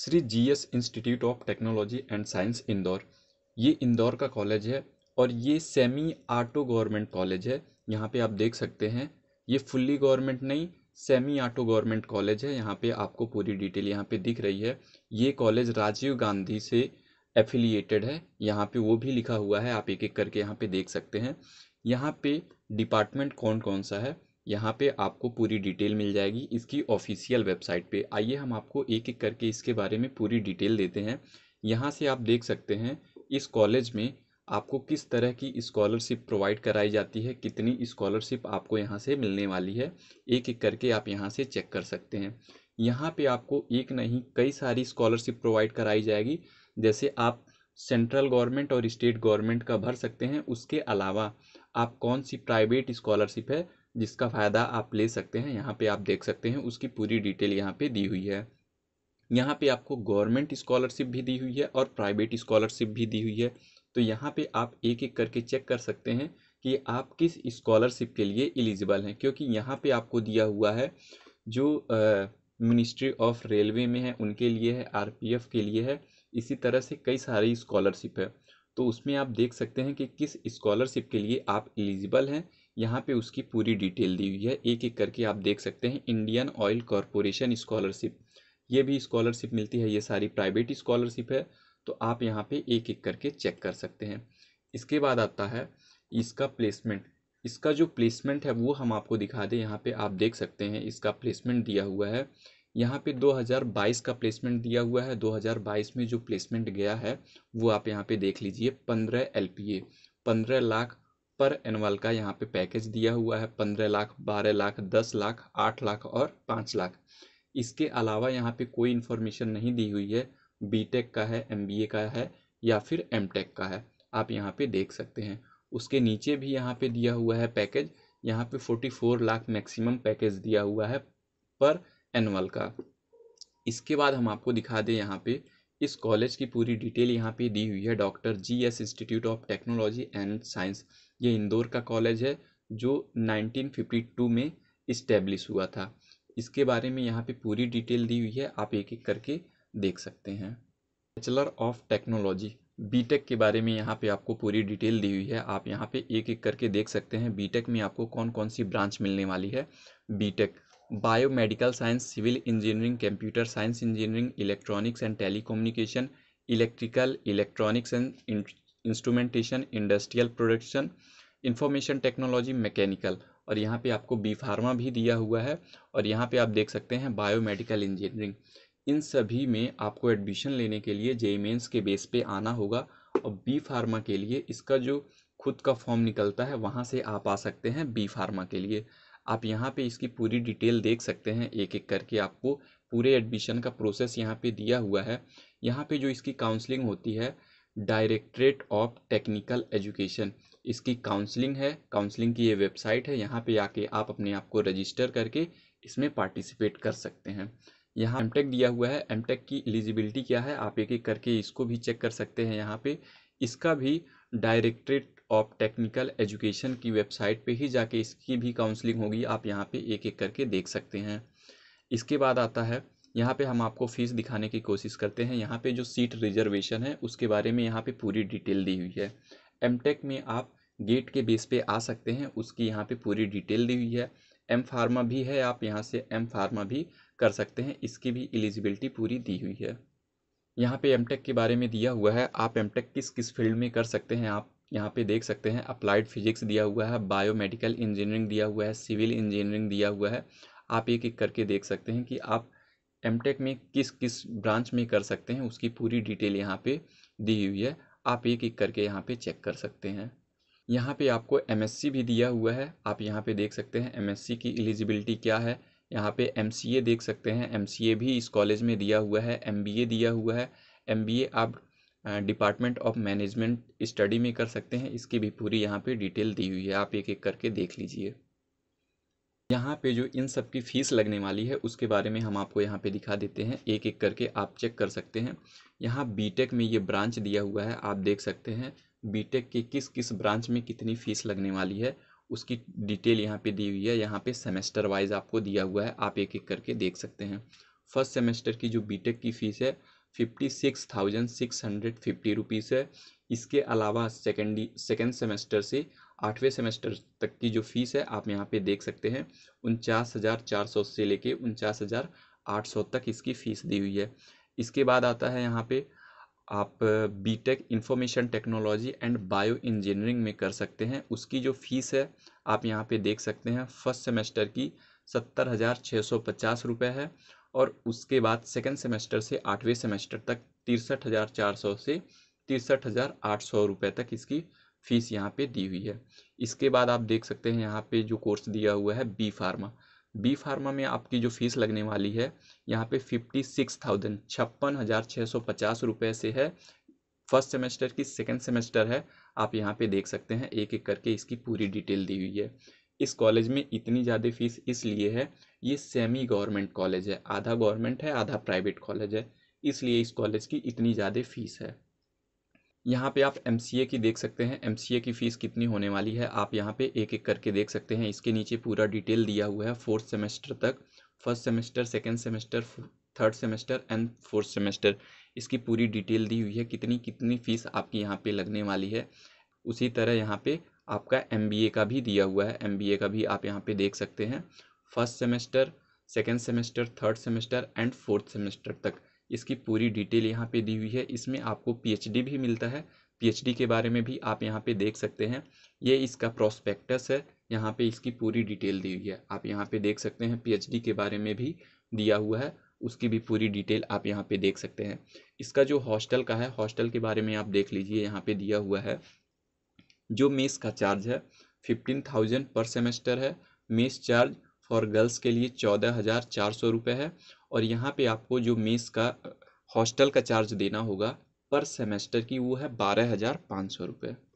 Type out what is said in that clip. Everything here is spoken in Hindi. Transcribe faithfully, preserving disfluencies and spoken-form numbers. Shri GS institute of technology and science Indore. ये इंदौर का कॉलेज है और ये सेमी ऑटो गवर्नमेंट कॉलेज है। यहाँ पे आप देख सकते हैं ये फुल्ली गवर्नमेंट नहीं, सेमी ऑटो गवर्नमेंट कॉलेज है। यहाँ पे आपको पूरी डिटेल यहाँ पे दिख रही है। ये कॉलेज राजीव गांधी से एफिलिएटेड है। यहाँ पे वो भी लिखा हुआ है, आप एक एक करके यहाँ पे देख सकते हैं। यहाँ पे डिपार्टमेंट कौन कौन सा है यहाँ पे आपको पूरी डिटेल मिल जाएगी इसकी ऑफिशियल वेबसाइट पे। आइए हम आपको एक एक करके इसके बारे में पूरी डिटेल देते हैं। यहाँ से आप देख सकते हैं इस कॉलेज में आपको किस तरह की स्कॉलरशिप प्रोवाइड कराई जाती है, कितनी स्कॉलरशिप आपको यहाँ से मिलने वाली है, एक एक करके आप यहाँ से चेक कर सकते हैं। यहाँ पे आपको एक नहीं कई सारी स्कॉलरशिप प्रोवाइड कराई जाएगी। जैसे आप सेंट्रल गवर्नमेंट और स्टेट गवर्नमेंट का भर सकते हैं, उसके अलावा आप कौन सी प्राइवेट स्कॉलरशिप है जिसका फ़ायदा आप ले सकते हैं यहाँ पे आप देख सकते हैं। उसकी पूरी डिटेल यहाँ पे दी हुई है। यहाँ पे आपको गवर्नमेंट स्कॉलरशिप भी दी हुई है और प्राइवेट स्कॉलरशिप भी दी हुई है। तो यहाँ पे आप एक एक करके चेक कर सकते हैं कि आप किस स्कॉलरशिप के लिए एलिजिबल हैं, क्योंकि यहाँ पे आपको दिया हुआ है जो मिनिस्ट्री ऑफ रेलवे में है उनके लिए है, आरपीएफ के लिए है, इसी तरह से कई सारी स्कॉलरशिप है। तो उसमें आप देख सकते हैं कि किस स्कॉलरशिप के लिए आप एलिजिबल हैं, यहाँ पे उसकी पूरी डिटेल दी हुई है। एक एक करके आप देख सकते हैं। इंडियन ऑयल कॉरपोरेशन स्कॉलरशिप, ये भी स्कॉलरशिप मिलती है, ये सारी प्राइवेट स्कॉलरशिप है। तो आप यहाँ पे एक एक करके चेक कर सकते हैं। इसके बाद आता है इसका प्लेसमेंट। इसका जो प्लेसमेंट है वो हम आपको दिखा दें। यहाँ पे आप देख सकते हैं इसका प्लेसमेंट दिया हुआ है। यहाँ पे दो हज़ार बाईस का प्लेसमेंट दिया हुआ है। दो हज़ार बाईस में जो प्लेसमेंट गया है वो आप यहाँ पे देख लीजिए। पंद्रह एल पी ए, पंद्रह लाख पर एनुअल का यहाँ पे पैकेज दिया हुआ है। पंद्रह लाख, बारह लाख, दस लाख, आठ लाख और पाँच लाख। इसके अलावा यहाँ पे कोई इन्फॉर्मेशन नहीं दी हुई है बीटेक का है, एमबीए का है या फिर एमटेक का है, आप यहाँ पे देख सकते हैं। उसके नीचे भी यहाँ पे दिया हुआ है पैकेज। यहाँ पे चौवालीस लाख मैक्सिमम पैकेज दिया हुआ है पर एनुअल का। इसके बाद हम आपको दिखा दें यहाँ पे इस कॉलेज की पूरी डिटेल यहाँ पे दी हुई है। Doctor GS institute of technology and science, ये इंदौर का कॉलेज है जो नाइनटीन फिफ्टी टू में इस्टेब्लिश हुआ था। इसके बारे में यहाँ पे पूरी डिटेल दी हुई है, आप एक एक करके देख सकते हैं। बैचलर ऑफ टेक्नोलॉजी, बीटेक के बारे में यहाँ पे आपको पूरी डिटेल दी हुई है, आप यहाँ पे एक एक करके देख सकते हैं। बीटेक में आपको कौन कौन सी ब्रांच मिलने वाली है। BTech biomedical science, civil engineering, computer science engineering, electronics and telecommunication, electrical, electronics and instrumentation, industrial production, information technology, mechanical. और यहाँ पे आपको बी फार्मा भी दिया हुआ है और यहाँ पे आप देख सकते हैं बायोमेडिकल इंजीनियरिंग। इन सभी में आपको एडमिशन लेने के लिए जेईई मेंस के बेस पे आना होगा और बी फार्मा के लिए इसका जो खुद का फॉर्म निकलता है वहाँ से आप आ सकते हैं। बी फार्मा के लिए आप यहाँ पे इसकी पूरी डिटेल देख सकते हैं। एक एक करके आपको पूरे एडमिशन का प्रोसेस यहाँ पे दिया हुआ है। यहाँ पे जो इसकी काउंसलिंग होती है डायरेक्ट्रेट ऑफ टेक्निकल एजुकेशन, इसकी काउंसलिंग है। काउंसलिंग की ये वेबसाइट है, यहाँ पे आके आप अपने आप को रजिस्टर करके इसमें पार्टिसिपेट कर सकते हैं। यहाँ एमटेक दिया हुआ है, एमटेक की एलिजिबिलिटी क्या है आप एक एक करके इसको भी चेक कर सकते हैं। यहाँ पे इसका भी डायरेक्ट्रेट ऑफ टेक्निकल एजुकेशन की वेबसाइट पे ही जाके इसकी भी काउंसलिंग होगी, आप यहाँ पे एक एक करके देख सकते हैं। इसके बाद आता है यहाँ पे हम आपको फ़ीस दिखाने की कोशिश करते हैं। यहाँ पे जो सीट रिजर्वेशन है उसके बारे में यहाँ पे पूरी डिटेल दी हुई है। एमटेक में आप गेट के बेस पे आ सकते हैं, उसकी यहाँ पे पूरी डिटेल दी हुई है। एम फार्मा भी है, आप यहाँ से एम फार्मा भी कर सकते हैं, इसकी भी एलिजिबिलिटी पूरी दी हुई है। यहाँ पे एमटेक के बारे में दिया हुआ है, आप एमटेक किस किस फील्ड में कर सकते हैं आप यहाँ पे देख सकते हैं। अप्लाइड फिजिक्स दिया हुआ है, बायोमेडिकल इंजीनियरिंग दिया हुआ है, सिविल इंजीनियरिंग दिया हुआ है। आप एक एक करके देख सकते हैं कि आप एमटेक में किस किस ब्रांच में कर सकते हैं, उसकी पूरी डिटेल यहाँ पे दी हुई है, आप एक एक करके यहाँ पे चेक कर सकते हैं। यहाँ पे आपको एमएससी भी दिया हुआ है, आप यहाँ पे देख सकते हैं एमएससी की एलिजिबिलिटी क्या है। यहाँ पे एमसीए देख सकते हैं, एमसीए भी इस कॉलेज में दिया हुआ है। एमबीए दिया हुआ है, एमबीए आप डिपार्टमेंट ऑफ मैनेजमेंट स्टडी में कर सकते हैं, इसकी भी पूरी यहाँ पे डिटेल दी हुई है, आप एक एक करके देख लीजिए। यहाँ पे जो इन सब की फ़ीस लगने वाली है उसके बारे में हम आपको यहाँ पे दिखा देते हैं, एक एक करके आप चेक कर सकते हैं। यहाँ बीटेक में ये ब्रांच दिया हुआ है, आप देख सकते हैं बीटेक के किस किस ब्रांच में कितनी फ़ीस लगने वाली है उसकी डिटेल यहाँ पे दी हुई है। यहाँ पे सेमेस्टर वाइज आपको दिया हुआ है, आप एक एक करके देख सकते हैं। फर्स्ट सेमेस्टर की जो बीटेक की फ़ीस है fifty six thousand six hundred fifty rupees है। इसके अलावा सेकेंडी सेकेंड सेमेस्टर से आठवें सेमेस्टर तक की जो फ़ीस है आप यहाँ पे देख सकते हैं उनचास हज़ार चार सौ से लेके उनचास हज़ार आठ सौ तक इसकी फ़ीस दी हुई है। इसके बाद आता है यहाँ पे आप BTech information technology and bio engineering में कर सकते हैं, उसकी जो फ़ीस है आप यहाँ पे देख सकते हैं फर्स्ट सेमेस्टर की सत्तर हज़ार छः सौ पचास रुपये है और उसके बाद सेकेंड सेमेस्टर से आठवें सेमेस्टर तक तिरसठ हज़ार चार सौ से तिरसठ हज़ार आठ सौ रुपये तक इसकी फ़ीस यहाँ पे दी हुई है। इसके बाद आप देख सकते हैं यहाँ पे जो कोर्स दिया हुआ है बी फार्मा, बी फार्मा में आपकी जो फ़ीस लगने वाली है यहाँ पे फिफ्टी सिक्स थाउजेंड छप्पन हज़ार छः सौ पचास रुपये से है। फर्स्ट सेमेस्टर की सेकेंड सेमेस्टर है, आप यहाँ पे देख सकते हैं एक एक करके इसकी पूरी डिटेल दी हुई है। इस कॉलेज में इतनी ज़्यादा फ़ीस इसलिए है, ये सेमी गवर्नमेंट कॉलेज है, आधा गवर्नमेंट है आधा प्राइवेट कॉलेज है, इसलिए इस कॉलेज की इतनी ज़्यादा फ़ीस है। यहाँ पे आप एमसीए की देख सकते हैं, एमसीए की फ़ीस कितनी होने वाली है आप यहाँ पे एक एक करके देख सकते हैं। इसके नीचे पूरा डिटेल दिया हुआ है फोर्थ सेमेस्टर तक, first semester second semester third semester and fourth semester, इसकी पूरी डिटेल दी हुई है कितनी कितनी फ़ीस आपकी यहाँ पे लगने वाली है। उसी तरह यहाँ पे आपका एमबीए का भी दिया हुआ है, एमबीए का भी आप यहाँ पे देख सकते हैं first semester second semester third semester and fourth semester तक इसकी पूरी डिटेल यहाँ पे दी हुई है। इसमें आपको पीएचडी भी मिलता है, पीएचडी के बारे में भी आप यहाँ पे देख सकते हैं, ये इसका प्रोस्पेक्टस है, यहाँ पे इसकी पूरी डिटेल दी हुई है। आप यहाँ पे देख सकते हैं पीएचडी के बारे में भी दिया हुआ है, उसकी भी पूरी डिटेल आप यहाँ पे देख सकते हैं। इसका जो हॉस्टल का है, हॉस्टल के बारे में आप देख लीजिए, यहाँ पे दिया हुआ है जो मेस का चार्ज है फिफ्टीन थाउजेंड पर सेमेस्टर है, मेस चार्ज फॉर गर्ल्स के लिए चौदह हज़ार चार सौ रुपये है और यहाँ पे आपको जो मेस का हॉस्टल का चार्ज देना होगा पर सेमेस्टर की वो है बारह हज़ार पाँच सौ रुपये।